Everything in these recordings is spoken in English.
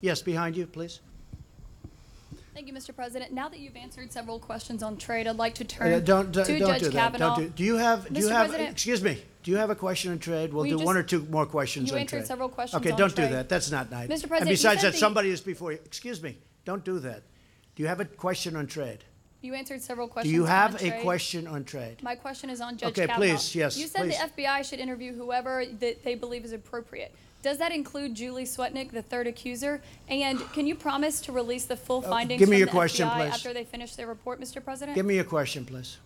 Yes, behind you, please. Thank you, Mr. President. Now that you've answered several questions on trade, I'd like to turn to Judge Kavanaugh. Do you have a question on trade? We'll do one or two more questions on trade. You answered several questions on trade. Okay, don't do that. That's not nice. Mr. President, and besides that, somebody is before you. Excuse me. Don't do that. Do you have a question on trade? You answered several questions. Do you have a question on trade? My question is on Judge Kavanaugh. Okay, please. Yes. You said the FBI should interview whoever that they believe is appropriate. Does that include Julie Swetnick, the third accuser? And can you promise to release the full findings from the FBI after they finish their report, Mr. President? Give me your question, please.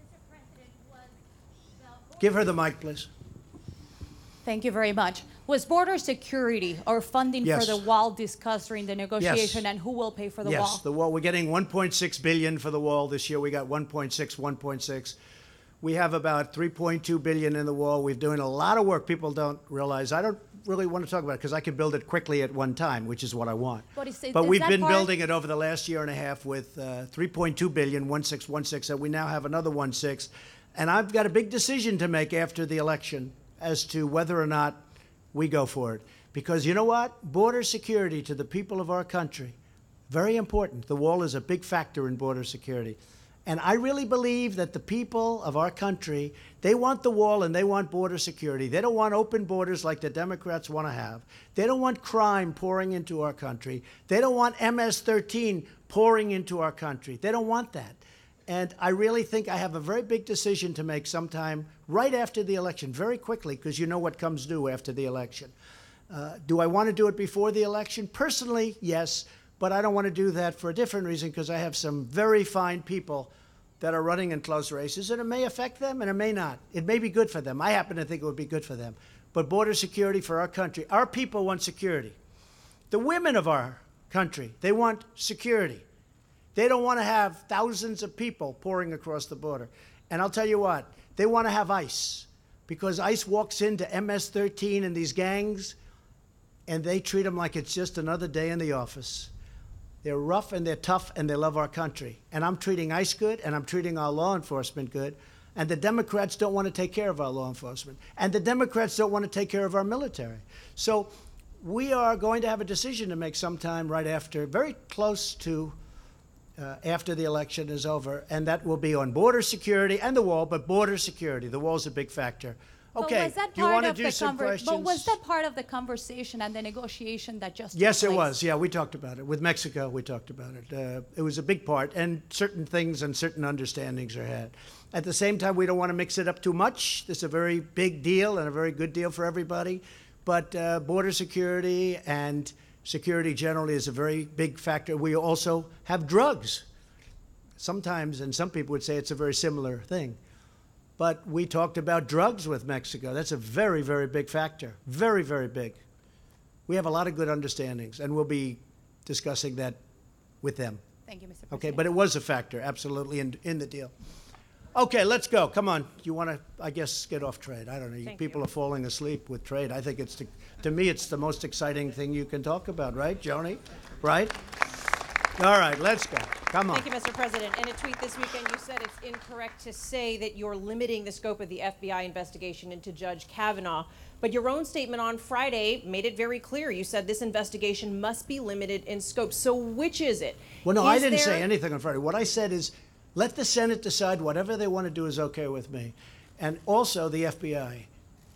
Mr. President, give her the mic, please. Thank you very much. Was border security or funding for the wall discussed during the negotiation, and who will pay for the wall? Yes, the wall. We're getting $1.6 billion for the wall this year. We got 1.6. We have about $3.2 billion in the wall. We're doing a lot of work people don't realize. I don't really want to talk about it because I can build it quickly at one time, which is what I want. But we've been building it over the last year and a half with $3.2 billion, 1.6, and we now have another 1.6. And I've got a big decision to make after the election as to whether or not we go for it. Because you know what? Border security to the people of our country, very important. The wall is a big factor in border security. And I really believe that the people of our country, they want the wall and they want border security. They don't want open borders like the Democrats want to have. They don't want crime pouring into our country. They don't want MS-13 pouring into our country. They don't want that. And I really think I have a very big decision to make sometime right after the election, very quickly, because you know what comes due after the election. Do I want to do it before the election? Personally, yes. But I don't want to do that for a different reason, because I have some very fine people that are running in close races, and it may affect them, and it may not. It may be good for them. I happen to think it would be good for them. But border security for our country. Our people want security. The women of our country, they want security. They don't want to have thousands of people pouring across the border. And I'll tell you what, they want to have ICE, because ICE walks into MS-13 and these gangs, and they treat them like it's just another day in the office. They're rough and they're tough and they love our country. And I'm treating ICE good and I'm treating our law enforcement good. And the Democrats don't want to take care of our law enforcement. And the Democrats don't want to take care of our military. So we are going to have a decision to make sometime right after, very close to after the election is over. And that will be on border security and the wall, but border security. The wall's a big factor. Okay, you want to do some questions? But was that part of the conversation and the negotiation that just took place? Yes, it was. Yeah, we talked about it. With Mexico, we talked about it. It was a big part, and certain things and certain understandings are had. At the same time, we don't want to mix it up too much. This is a very big deal and a very good deal for everybody. But border security and security generally is a very big factor. We also have drugs. Sometimes, and some people would say it's a very similar thing. But we talked about drugs with Mexico. That's a very, very big factor. Very, very big. We have a lot of good understandings, and we'll be discussing that with them. Thank you, Mr. President. Okay, but it was a factor, absolutely, in the deal. Okay, let's go. Come on. You want to, I guess, get off trade. I don't know. People are falling asleep with trade. I think it's, to me, it's the most exciting thing you can talk about, right, Joni? Right? All right, let's go. Come on. Thank you, Mr. President. In a tweet this weekend, you said it's incorrect to say that you're limiting the scope of the FBI investigation into Judge Kavanaugh. But your own statement on Friday made it very clear. You said this investigation must be limited in scope. So which is it? Well, no, I didn't say anything on Friday. What I said is let the Senate decide whatever they want to do is okay with me. And also the FBI.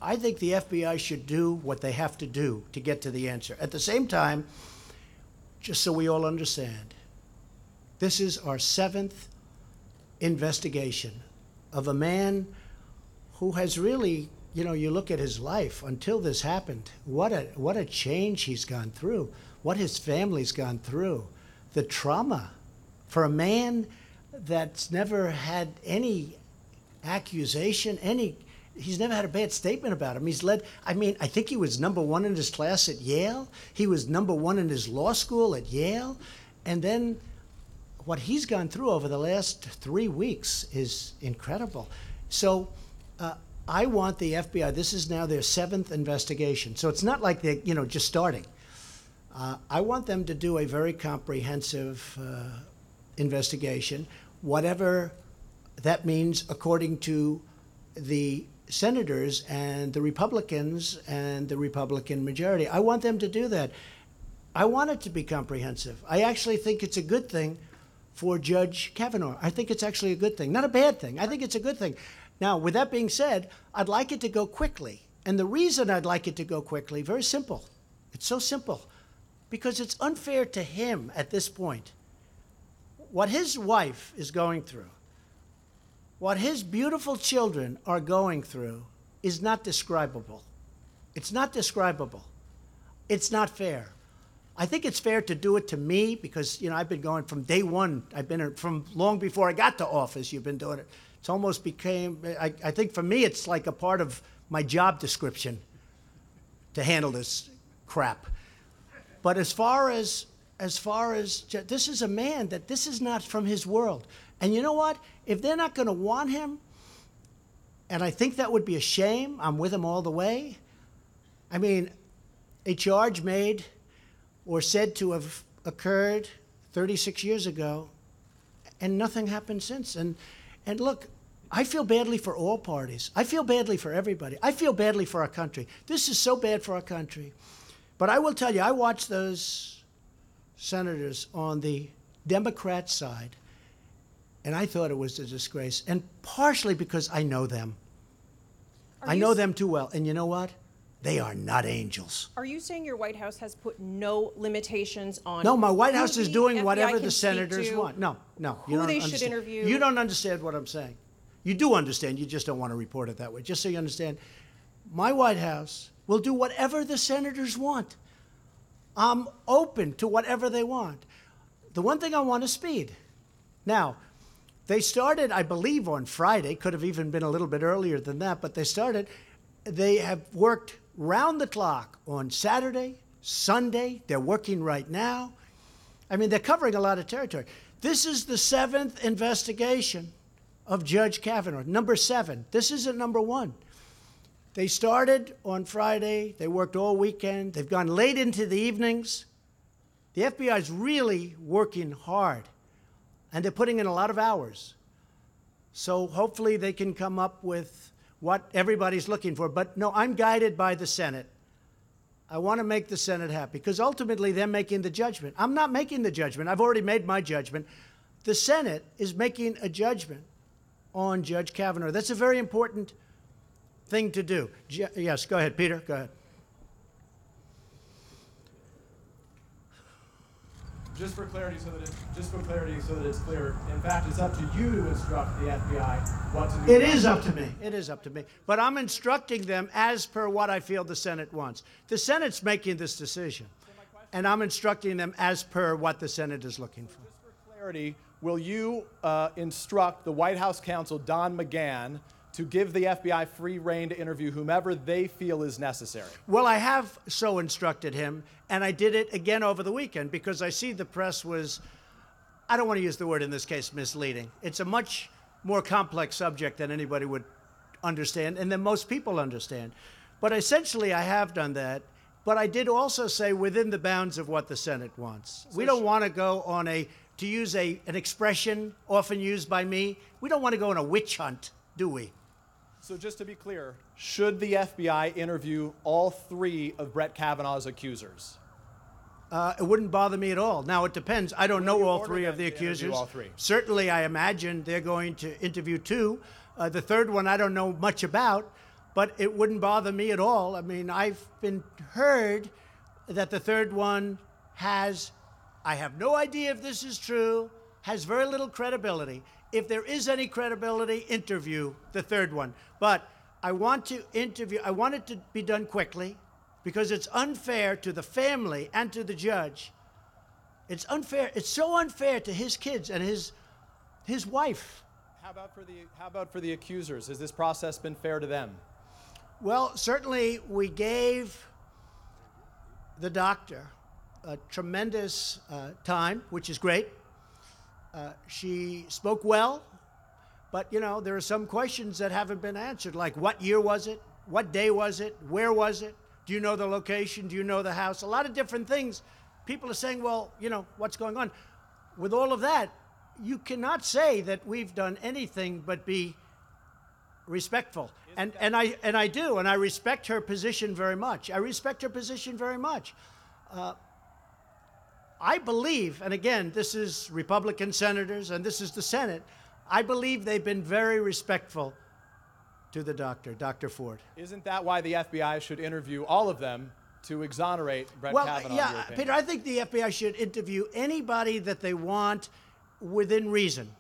I think the FBI should do what they have to do to get to the answer. At the same time, just so we all understand, this is our 7th investigation of a man who has really, you know, you look at his life until this happened, what a change he's gone through, what his family's gone through, the trauma for a man that's never had any accusation, he's never had a bad statement about him. He's led, I mean, I think he was #1 in his class at Yale. He was #1 in his law school at Yale. And then what he's gone through over the last 3 weeks is incredible. So I want the FBI, this is now their 7th investigation. So it's not like they're, you know, just starting. I want them to do a very comprehensive investigation, whatever that means according to the senators and the Republicans and the Republican majority. I want them to do that. I want it to be comprehensive. I actually think it's a good thing for Judge Kavanaugh. I think it's actually a good thing, not a bad thing. I think it's a good thing. Now, with that being said, I'd like it to go quickly. And the reason I'd like it to go quickly, very simple. It's so simple because it's unfair to him at this point. What his wife is going through, what his beautiful children are going through is not describable. It's not describable. It's not fair. I think it's fair to do it to me because, you know, I've been going from day one. I've been from long before I got to office. You've been doing it. It's almost became, I think for me, it's like a part of my job description to handle this crap. But as far as this is a man that this is not from his world. And you know what? If they're not going to want him, and I think that would be a shame. I'm with him all the way. I mean, a charge made or said to have occurred 36 years ago, and nothing happened since. And look, I feel badly for all parties. I feel badly for everybody. I feel badly for our country. This is so bad for our country. But I will tell you, I watched those senators on the Democrat side, and I thought it was a disgrace, and partially because I know them. I know them too well, and you know what? They are not angels. Are you saying your White House has put no limitations on? No, my White House is doing whatever the senators want. No, you don't understand. Who they should interview. You don't understand what I'm saying. You do understand. You just don't want to report it that way. Just so you understand, my White House will do whatever the senators want. I'm open to whatever they want. The one thing I want is speed. Now, they started, I believe, on Friday. Could have even been a little bit earlier than that, but they started. They have worked round the clock on Saturday, Sunday. They're working right now. I mean, they're covering a lot of territory. This is the 7th investigation of Judge Kavanaugh, number 7. This isn't number 1. They started on Friday. They worked all weekend. They've gone late into the evenings. The FBI is really working hard, and they're putting in a lot of hours. So hopefully they can come up with what everybody's looking for. But no, I'm guided by the Senate. I want to make the Senate happy because ultimately they're making the judgment. I'm not making the judgment. I've already made my judgment. The Senate is making a judgment on Judge Kavanaugh. That's a very important thing to do. Yes, go ahead, Peter, go ahead. Just for clarity, so that it's clear. In fact, it's up to you to instruct the FBI what to do. It is up to me. It is up to me. But I'm instructing them as per what I feel the Senate wants. The Senate's making this decision, and I'm instructing them as per what the Senate is looking for. Just for clarity, will you instruct the White House counsel, Don McGahn, to give the FBI free rein to interview whomever they feel is necessary? Well, I have so instructed him, and I did it again over the weekend because I see the press was, I don't want to use the word in this case, misleading. It's a much more complex subject than anybody would understand and than most people understand. But essentially, I have done that. But I did also say within the bounds of what the Senate wants. So we don't want to go on to use an expression often used by me, we don't want to go on a witch hunt, do we? So just to be clear, should the FBI interview all 3 of Brett Kavanaugh's accusers? It wouldn't bother me at all. Now, it depends. I don't know all 3 of the accusers. All 3. Certainly, I imagine they're going to interview 2. The 3rd one I don't know much about, but it wouldn't bother me at all. I mean, I've been heard that the 3rd one has, I have no idea if this is true, has very little credibility. If there is any credibility, interview the 3rd one. But I want it to be done quickly because it's unfair to the family and to the judge. It's unfair. It's so unfair to his kids and his wife. How about for the accusers? Has this process been fair to them? Well, certainly we gave the doctor a tremendous time, which is great. She spoke well, but, you know, there are some questions that haven't been answered, like what year was it? What day was it? Where was it? Do you know the location? Do you know the house? A lot of different things. People are saying, well, you know, what's going on? With all of that, you cannot say that we've done anything but be respectful. And I do, and I respect her position very much. I believe, and again, this is Republican senators and this is the Senate, I believe they've been very respectful to the doctor, Dr. Ford. Isn't that why the FBI should interview all of them to exonerate Brett Kavanaugh? Yeah, Peter, I think the FBI should interview anybody that they want within reason.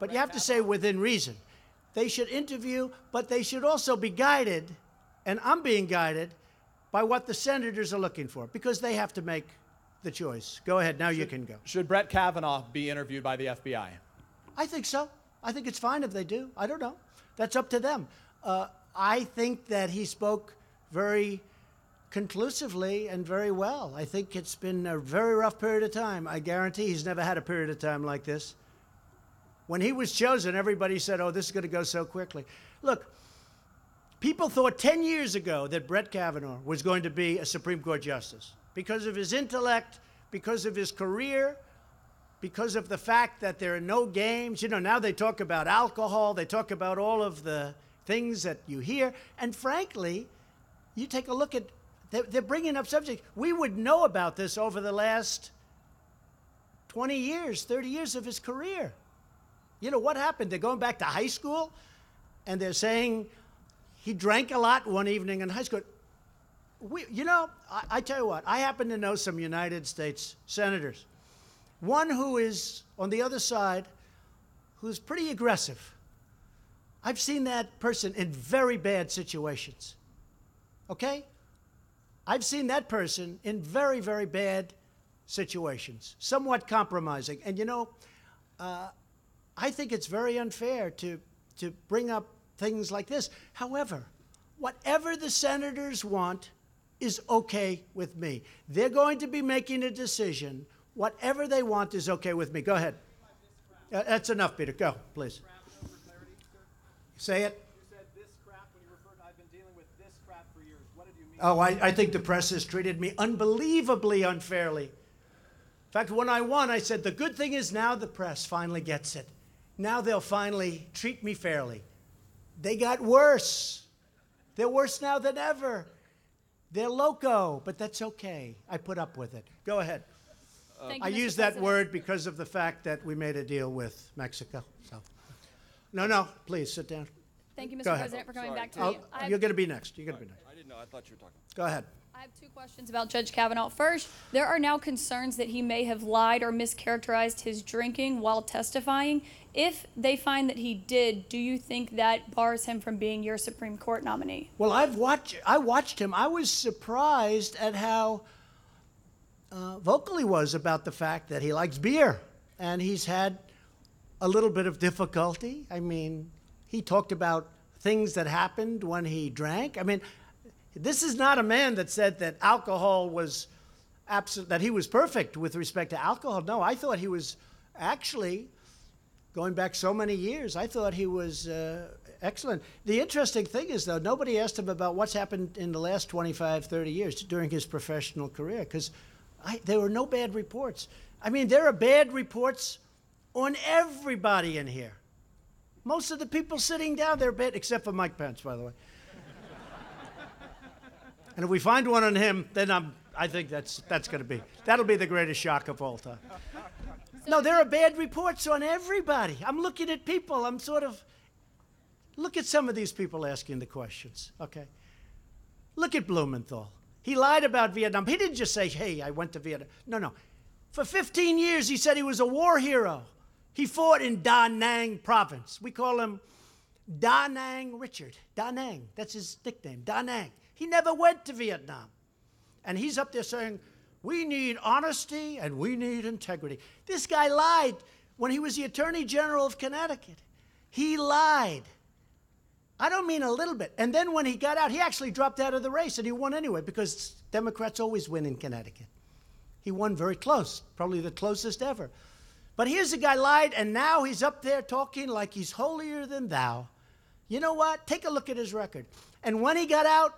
But you have to say within reason. They should interview, but they should also be guided, and I'm being guided, by what the senators are looking for, because they have to make the choice. Go ahead. Now you can go. Should Brett Kavanaugh be interviewed by the FBI? I think so. I think it's fine if they do. I don't know. That's up to them. I think that he spoke very conclusively and very well. I think it's been a very rough period of time. I guarantee he's never had a period of time like this. When he was chosen, everybody said, oh, this is going to go so quickly. Look, people thought 10 years ago that Brett Kavanaugh was going to be a Supreme Court justice because of his intellect, because of his career, because of the fact that there are no games. You know, now they talk about alcohol. They talk about all of the things that you hear. And frankly, you take a look at, they're bringing up subjects. We would know about this over the last 20 years, 30 years of his career. You know, what happened? They're going back to high school, and they're saying he drank a lot one evening in high school. You know, I tell you what, I happen to know some United States senators. One who is on the other side, who's pretty aggressive. I've seen that person in very bad situations, okay? I've seen that person in very, very bad situations, somewhat compromising. And, you know, I think it's very unfair to bring up things like this. However, whatever the senators want is okay with me. They're going to be making a decision. Whatever they want is okay with me. Go ahead. That's enough, Peter. Go, please. Say it. You said this crap when you referred to, I've been dealing with this crap for years. What did you mean? Oh, I think the press has treated me unbelievably unfairly. In fact, when I won, I said, the good thing is now the press finally gets it. Now they'll finally treat me fairly. They got worse. They're worse now than ever. They're loco, but that's okay. I put up with it. Go ahead. I used that word because of the fact that we made a deal with Mexico. So. No, please sit down. Thank you, Mr. President, for coming back to me. You're going to be next. You're going to be next. I didn't know. I thought you were talking. Go ahead. I have two questions about Judge Kavanaugh. First, there are now concerns that he may have lied or mischaracterized his drinking while testifying. If they find that he did, do you think that bars him from being your Supreme Court nominee? Well, I watched him. I was surprised at how vocal he was about the fact that he likes beer. And he's had a little bit of difficulty. I mean, he talked about things that happened when he drank. I mean, this is not a man that said that alcohol was absent, that he was perfect with respect to alcohol. No, I thought he was actually, going back so many years, I thought he was excellent. The interesting thing is, though, nobody asked him about what's happened in the last 25, 30 years during his professional career, because there were no bad reports. I mean, there are bad reports on everybody in here. Most of the people sitting down there are bad, except for Mike Pence, by the way. And if we find one on him, then I think that's going to be, that'll be the greatest shock of all time. No, there are bad reports on everybody. I'm looking at people. I'm sort of, look at some of these people asking the questions, okay? Look at Blumenthal. He lied about Vietnam. He didn't just say, hey, I went to Vietnam. No. For 15 years, he said he was a war hero. He fought in Da Nang province. We call him Da Nang Richard. Da Nang, that's his nickname, Da Nang. He never went to Vietnam. And he's up there saying, we need honesty and we need integrity. This guy lied when he was the Attorney General of Connecticut. He lied. I don't mean a little bit. And then when he got out, he actually dropped out of the race, and he won anyway because Democrats always win in Connecticut. He won very close, probably the closest ever. But here's a guy lied, and now he's up there talking like he's holier than thou. You know what? Take a look at his record. And when he got out,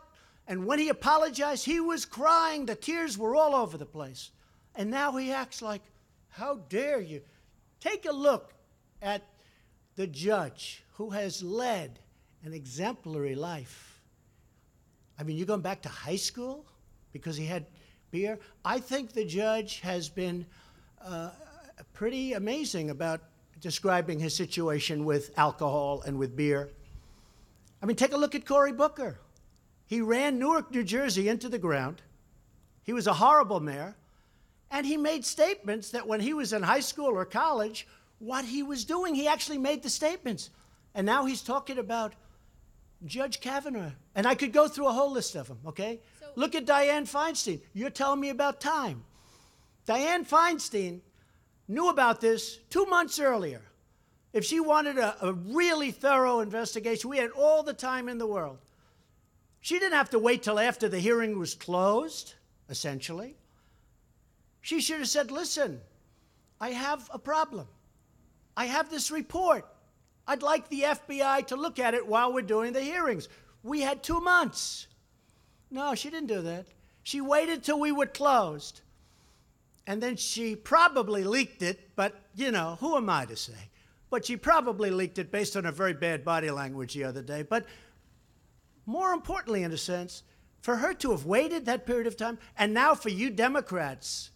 and when he apologized, he was crying. The tears were all over the place. And now he acts like, how dare you? Take a look at the judge who has led an exemplary life. I mean, you're going back to high school because he had beer? I think the judge has been pretty amazing about describing his situation with alcohol and with beer. I mean, take a look at Cory Booker. He ran Newark, New Jersey into the ground. He was a horrible mayor. And he made statements that when he was in high school or college, what he was doing, he actually made the statements. And now he's talking about Judge Kavanaugh. And I could go through a whole list of them, okay? So look at Dianne Feinstein. You're telling me about time. Dianne Feinstein knew about this 2 months earlier. If she wanted a really thorough investigation, we had all the time in the world. She didn't have to wait till after the hearing was closed, essentially. She should have said, listen, I have a problem. I have this report. I'd like the FBI to look at it while we're doing the hearings. We had 2 months. No, she didn't do that. She waited till we were closed. And then she probably leaked it, but, you know, who am I to say? But she probably leaked it based on her very bad body language the other day. But more importantly, in a sense, for her to have waited that period of time, and now for you Democrats,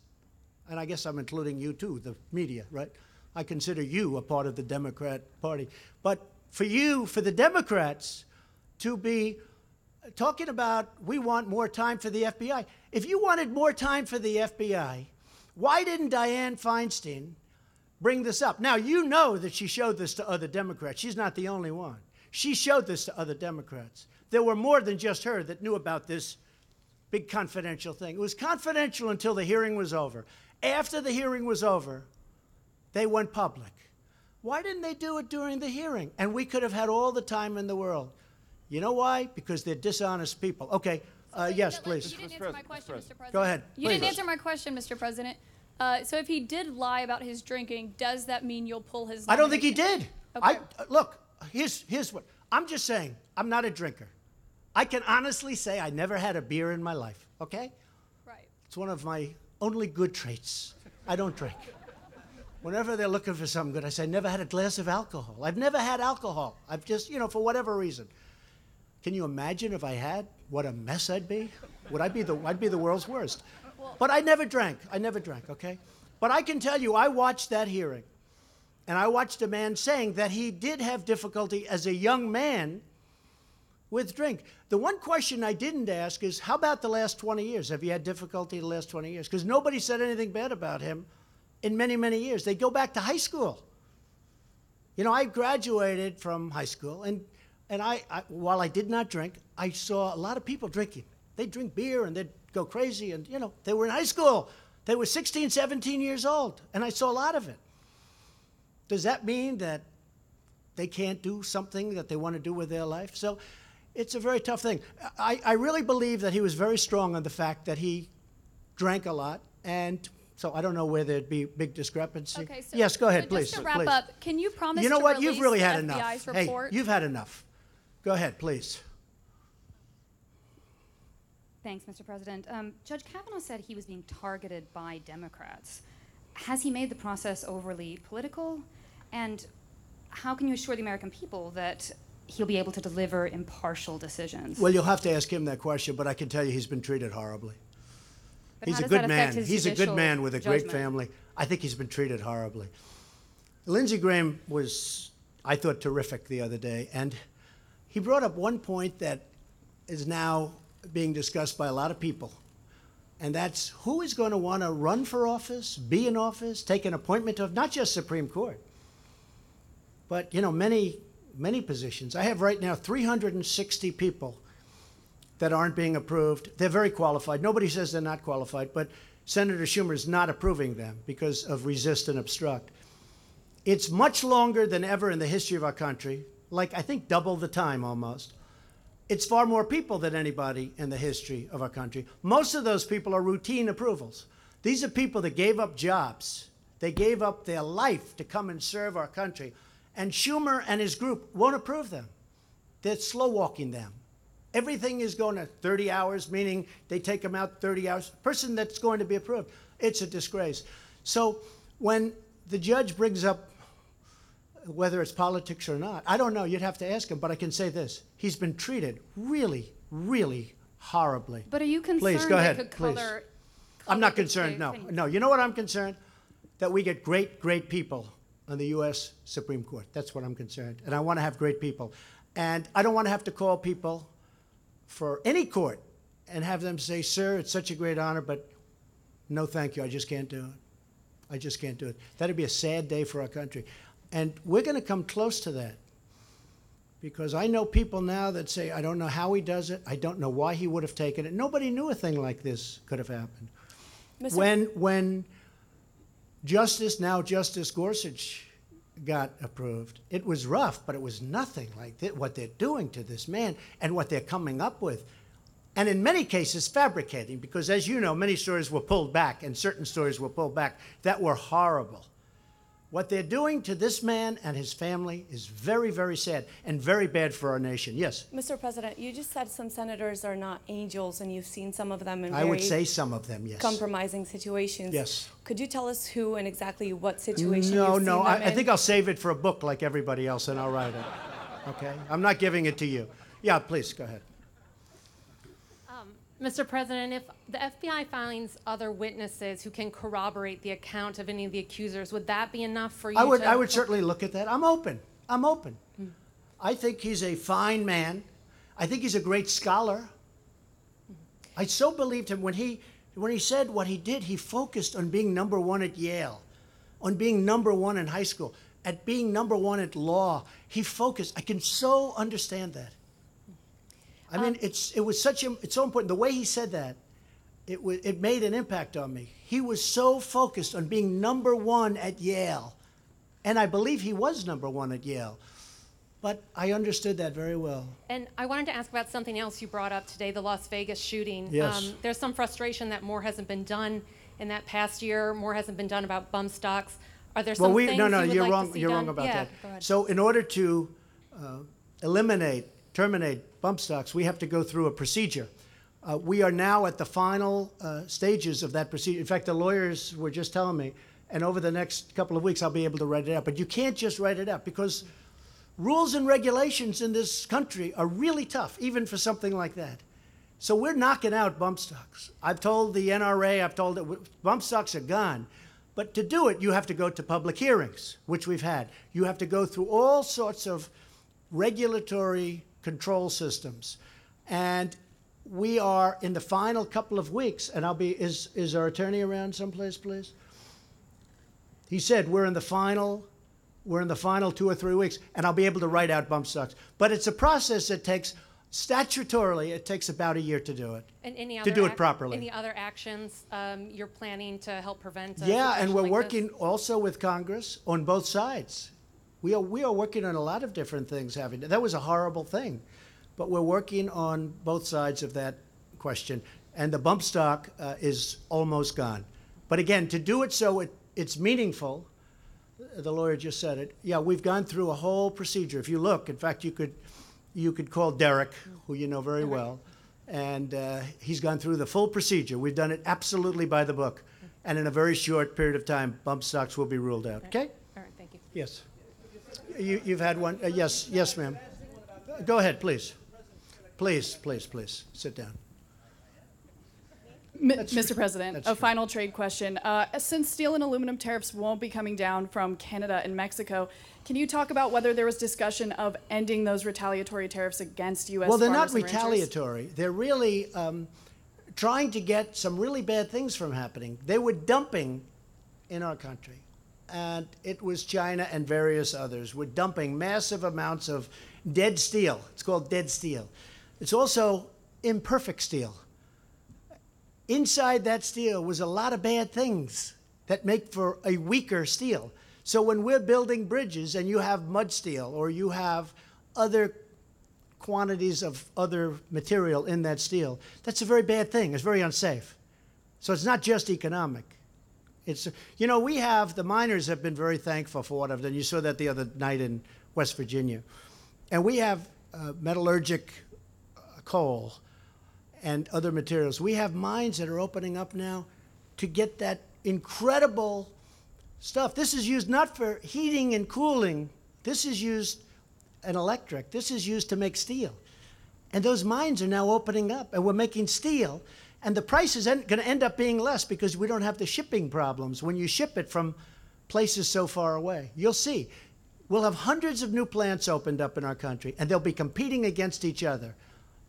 and I guess I'm including you too, the media, right? I consider you a part of the Democrat Party. But for you, for the Democrats to be talking about, we want more time for the FBI. If you wanted more time for the FBI, why didn't Dianne Feinstein bring this up? Now, you know that she showed this to other Democrats. She's not the only one. She showed this to other Democrats. There were more than just her that knew about this big confidential thing. It was confidential until the hearing was over. After the hearing was over, they went public. Why didn't they do it during the hearing? And we could have had all the time in the world. You know why? Because they're dishonest people. Okay, yes, please. You didn't answer my question, Mr. President. Go ahead. You didn't answer my question, Mr. President. So if he did lie about his drinking, does that mean you'll pull his nomination? I don't think he did. Okay. Look, here's what. I'm just saying, I'm not a drinker. I can honestly say I never had a beer in my life, okay? Right. It's one of my only good traits. I don't drink. Whenever they're looking for something good, I say, I never had a glass of alcohol. I've never had alcohol. I've just, you know, for whatever reason. Can you imagine if I had? What a mess I'd be. I'd be the world's worst. But I never drank. I never drank, okay? But I can tell you, I watched that hearing. And I watched a man saying that he did have difficulty as a young man with drink. The one question I didn't ask is, how about the last 20 years? Have you had difficulty the last 20 years? Because nobody said anything bad about him in many, many years. They go back to high school. You know, I graduated from high school, and while I did not drink, I saw a lot of people drinking. They'd drink beer, and they'd go crazy, and, you know, they were in high school. They were 16, 17 years old, and I saw a lot of it. Does that mean that they can't do something that they want to do with their life? So it's a very tough thing. I really believe that he was very strong on the fact that he drank a lot, and so I don't know where there'd be big discrepancy. Okay, so, yes, go ahead, please. Just to wrap up, can you promise to release the FBI's report? You know what? You've really had enough. Hey, you've had enough. Go ahead, please. Thanks, Mr. President. Judge Kavanaugh said he was being targeted by Democrats. Has he made the process overly political? And how can you assure the American people that he'll be able to deliver impartial decisions? Well, you'll have to ask him that question, but I can tell you he's been treated horribly. But he's a good man. He's a good man with a great family. I think he's been treated horribly. Lindsey Graham was, I thought, terrific the other day. And he brought up one point that is now being discussed by a lot of people. And that's who is going to want to run for office, be in office, take an appointment of not just Supreme Court, but, you know, many, many positions. I have right now 360 people that aren't being approved. They're very qualified. Nobody says they're not qualified, but Senator Schumer is not approving them because of resist and obstruct. It's much longer than ever in the history of our country, like I think double the time almost. It's far more people than anybody in the history of our country. Most of those people are routine approvals. These are people that gave up jobs. They gave up their life to come and serve our country. And Schumer and his group won't approve them. They're slow-walking them. Everything is going to 30 hours, meaning they take them out 30 hours. Person that's going to be approved. It's a disgrace. So when the judge brings up whether it's politics or not, I don't know. You'd have to ask him, but I can say this. He's been treated really, really horribly. But are you concerned? Please, go ahead, please. I'm not concerned, no. No, you know what I'm concerned? that we get great people on the U.S. Supreme Court. That's what I'm concerned. And I want to have great people. And I don't want to have to call people for any court and have them say, sir, it's such a great honor, but no, thank you. I just can't do it. I just can't do it. That'd be a sad day for our country. And we're going to come close to that. Because I know people now that say, I don't know how he does it. I don't know why he would have taken it. Nobody knew a thing like this could have happened. When Justice Gorsuch got approved, it was rough, but it was nothing like what they're doing to this man and what they're coming up with. And in many cases, fabricating, because as you know, many stories were pulled back and certain stories were pulled back that were horrible. What they're doing to this man and his family is very, very sad and very bad for our nation. Yes? Mr. President, you just said some senators are not angels, and you've seen some of them in very, I would say, some of them, yes, compromising situations. Yes. Could you tell us who and exactly what situation you've seen them in? I think I'll save it for a book like everybody else, and I'll write it. Okay? I'm not giving it to you. Yeah, please, go ahead. Mr. President, if the FBI finds other witnesses who can corroborate the account of any of the accusers, would that be enough for you? I would certainly look at that. I'm open. Mm. I think he's a fine man. I think he's a great scholar. I so believed him when he said what he did. He focused on being number one at Yale, on being number one in high school, at being number one at law. He focused. I can so understand that. I mean, it's so important. The way he said that, it made an impact on me. He was so focused on being number one at Yale. And I believe he was number one at Yale. But I understood that very well. And I wanted to ask about something else you brought up today, the Las Vegas shooting. Yes. There's some frustration that more hasn't been done in that past year. More hasn't been done about bump stocks. Are there some things you would like to see done? You're wrong about that. Go ahead. So in order to terminate bump stocks, we have to go through a procedure. We are now at the final stages of that procedure. In fact, the lawyers were just telling me, and over the next couple of weeks, I'll be able to write it up. But you can't just write it up, because rules and regulations in this country are really tough, even for something like that. So we're knocking out bump stocks. I've told the NRA, I've told it, bump stocks are gone. But to do it, you have to go to public hearings, which we've had. You have to go through all sorts of regulatory control systems. And we are in the final couple of weeks, and is our attorney around someplace, please? He said we're in the final 2 or 3 weeks, and I'll be able to write out bump stocks. But it's a process that takes, statutorily, it takes about a year to do it. And to do it properly. Any other actions you're planning to help prevent? Yeah, and we're working also with Congress on both sides. We are working on a lot of different things. That was a horrible thing, but we're working on both sides of that question. And the bump stock is almost gone. But again, to do it so it's meaningful, the lawyer just said it. Yeah, we've gone through a whole procedure. If you look, in fact, you could call Derek, who you know very well, and he's gone through the full procedure. We've done it absolutely by the book, and in a very short period of time, bump stocks will be ruled out. Okay. All right. Thank you. Yes. You've had one? Yes, ma'am. Go ahead, please. Please. Sit down. Mr. President, a final trade question. Since steel and aluminum tariffs won't be coming down from Canada and Mexico, can you talk about whether there was discussion of ending those retaliatory tariffs against U.S. Well, they're not retaliatory. They're really trying to get some really bad things from happening. They were dumping in our country. And it was China and various others were dumping massive amounts of dead steel. It's called dead steel. It's also imperfect steel. Inside that steel was a lot of bad things that make for a weaker steel. So when we're building bridges and you have mud steel or you have other quantities of other material in that steel, that's a very bad thing. It's very unsafe. So it's not just economic. It's, you know, the miners have been very thankful for what I've done. You saw that the other night in West Virginia. And we have metallurgic coal and other materials. We have mines that are opening up now to get that incredible stuff. This is used not for heating and cooling. This is used in electric. This is used to make steel. And those mines are now opening up, and we're making steel. And the price is going to end up being less because we don't have the shipping problems when you ship it from places so far away. You'll see. We'll have hundreds of new plants opened up in our country, and they'll be competing against each other.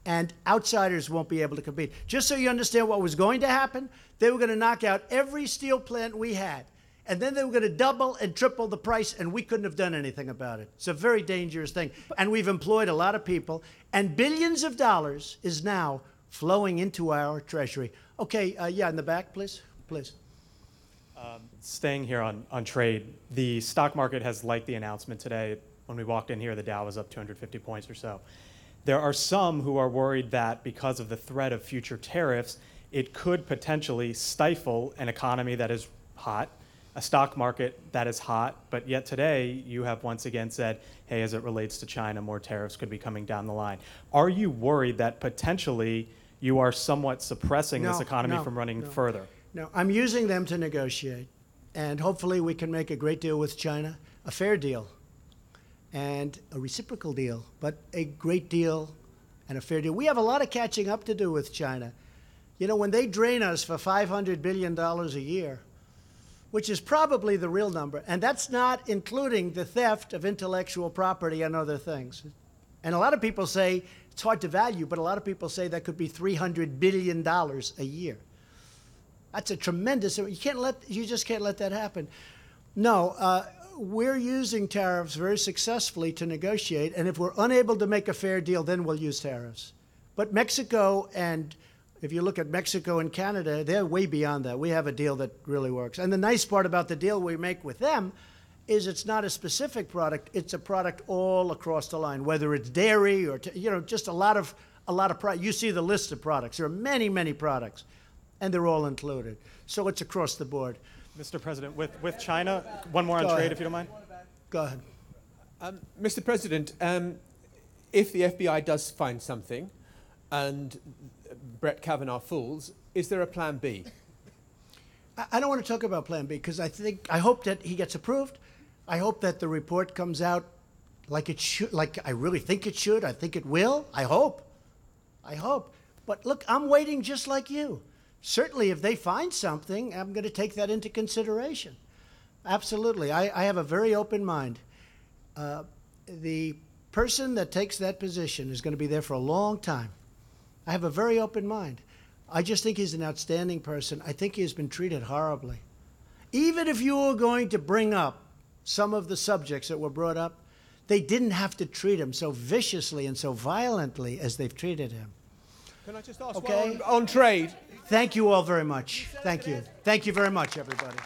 And outsiders won't be able to compete. Just so you understand what was going to happen, they were going to knock out every steel plant we had. And then they were going to double and triple the price, and we couldn't have done anything about it. It's a very dangerous thing. And we've employed a lot of people. And billions of dollars is now flowing into our treasury. Okay, yeah, in the back, please. Please. Staying here on trade, the stock market has liked the announcement today. When we walked in here, the Dow was up 250 points or so. There are some who are worried that because of the threat of future tariffs, it could potentially stifle an economy that is hot, a stock market that is hot. But yet today, you have once again said, hey, as it relates to China, more tariffs could be coming down the line. Are you worried that potentially you are somewhat suppressing this economy from running further? No, I'm using them to negotiate. And hopefully we can make a great deal with China, a fair deal. And a reciprocal deal, but a great deal and a fair deal. We have a lot of catching up to do with China. You know, when they drain us for $500 billion a year, which is probably the real number, and that's not including the theft of intellectual property and other things. And a lot of people say it's hard to value, but a lot of people say that could be $300 billion a year. That's a tremendous, you just can't let that happen. No. We're using tariffs very successfully to negotiate, and if we're unable to make a fair deal, then we'll use tariffs. But Mexico, and if you look at Mexico and Canada, they're way beyond that. We have a deal that really works. And the nice part about the deal we make with them is it's not a specific product. It's a product all across the line, whether it's dairy or, you know, just a lot of products. You see the list of products. There are many, many products, and they're all included. So it's across the board. Mr. President, with China, one more on trade, if you don't mind. Go ahead. Mr. President, if the FBI does find something and Brett Kavanaugh falls, is there a plan B? I don't want to talk about plan B because I hope that he gets approved. I hope that the report comes out like it should, like I really think it should. I think it will. I hope. I hope. But look, I'm waiting just like you. Certainly, if they find something, I'm going to take that into consideration. Absolutely. I have a very open mind. The person that takes that position is going to be there for a long time. I have a very open mind. I just think he's an outstanding person. I think he has been treated horribly. Even if you were going to bring up some of the subjects that were brought up, they didn't have to treat him so viciously and so violently as they've treated him. Can I just ask on trade? Thank you all very much. Thank you. Thank you very much, everybody.